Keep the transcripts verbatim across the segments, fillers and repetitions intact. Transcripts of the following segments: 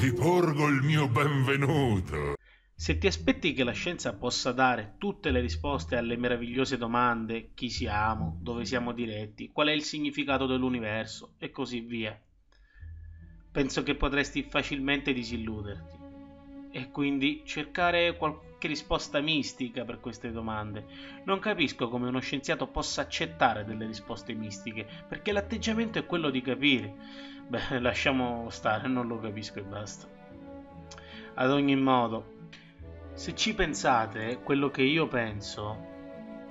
Ti porgo il mio benvenuto. Se ti aspetti che la scienza possa dare tutte le risposte alle meravigliose domande chi siamo, dove siamo diretti, qual è il significato dell'universo e così via, penso che potresti facilmente disilluderti e quindi cercare qualche risposta mistica per queste domande. Non capisco come uno scienziato possa accettare delle risposte mistiche, perché l'atteggiamento è quello di capire. Beh, lasciamo stare, non lo capisco e basta. Ad ogni modo, se ci pensate, quello che io penso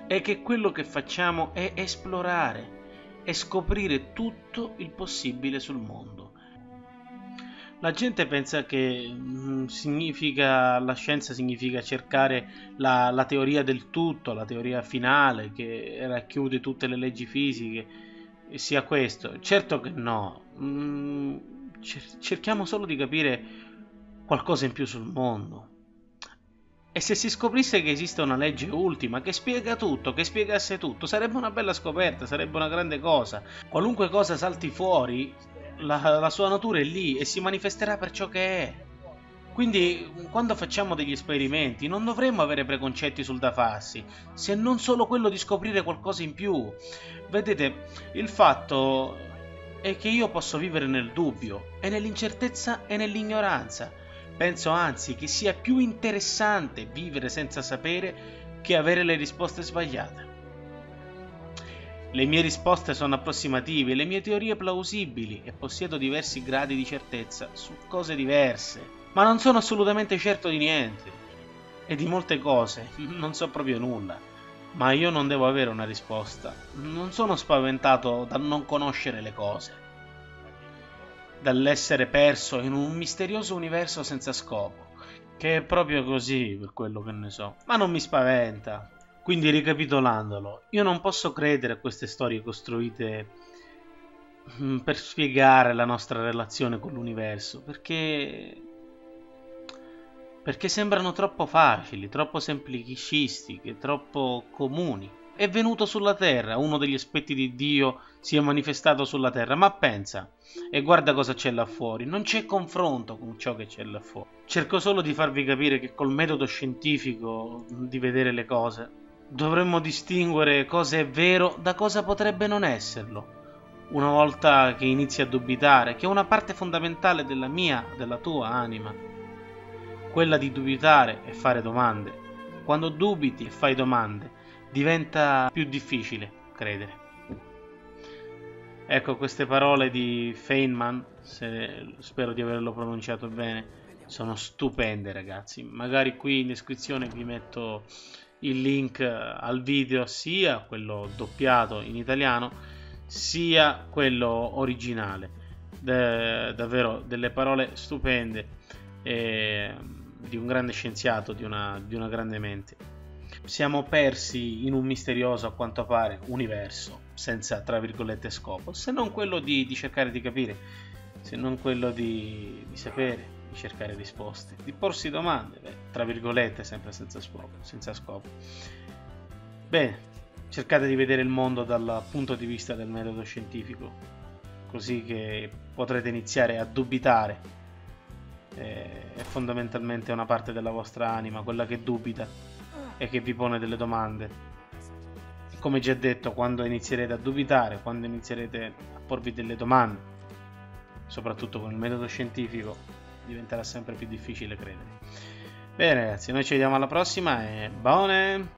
è che quello che facciamo è esplorare e scoprire tutto il possibile sul mondo. La gente pensa che mh, significa, la scienza significa cercare la, la teoria del tutto, la teoria finale che racchiude tutte le leggi fisiche, e sia questo. Certo che no, mh, cer- cerchiamo solo di capire qualcosa in più sul mondo. E se si scoprisse che esiste una legge ultima che spiega tutto, che spiegasse tutto, sarebbe una bella scoperta, sarebbe una grande cosa. Qualunque cosa salti fuori, la, la sua natura è lì e si manifesterà per ciò che è. Quindi, quando facciamo degli esperimenti, non dovremmo avere preconcetti sul da farsi, se non solo quello di scoprire qualcosa in più. Vedete, il fatto è che io posso vivere nel dubbio, e nell'incertezza e nell'ignoranza. Penso anzi che sia più interessante vivere senza sapere che avere le risposte sbagliate. Le mie risposte sono approssimative, le mie teorie plausibili e possiedo diversi gradi di certezza su cose diverse, ma non sono assolutamente certo di niente e di molte cose non so proprio nulla, ma io non devo avere una risposta. Non sono spaventato dal non conoscere le cose, dall'essere perso in un misterioso universo senza scopo, che è proprio così per quello che ne so, ma non mi spaventa. Quindi, ricapitolandolo, io non posso credere a queste storie costruite per spiegare la nostra relazione con l'universo, perché perché sembrano troppo facili, troppo semplicistiche, troppo comuni. È venuto sulla terra, uno degli aspetti di Dio si è manifestato sulla terra, ma pensa e guarda cosa c'è là fuori, non c'è confronto con ciò che c'è là fuori. Cerco solo di farvi capire che col metodo scientifico di vedere le cose dovremmo distinguere cosa è vero da cosa potrebbe non esserlo. Una volta che inizi a dubitare, che è una parte fondamentale della mia, della tua anima, quella di dubitare e fare domande. Quando dubiti e fai domande, diventa più difficile credere. Ecco, queste parole di Feynman, se, spero di averlo pronunciato bene, sono stupende ragazzi. Magari qui in descrizione vi metto il link al video, sia quello doppiato in italiano sia quello originale. De, davvero delle parole stupende eh, di un grande scienziato, di una, di una grande mente. Siamo persi in un misterioso, a quanto pare, universo senza, tra virgolette, scopo, se non quello di, di cercare di capire, se non quello di, di sapere, di cercare risposte, di porsi domande, beh, tra virgolette, sempre senza scopo, senza scopo. Bene, cercate di vedere il mondo dal punto di vista del metodo scientifico, così che potrete iniziare a dubitare. È fondamentalmente una parte della vostra anima, quella che dubita e che vi pone delle domande. Come già detto, quando inizierete a dubitare, quando inizierete a porvi delle domande, soprattutto con il metodo scientifico, diventerà sempre più difficile credere. Bene ragazzi, noi ci vediamo alla prossima e buone!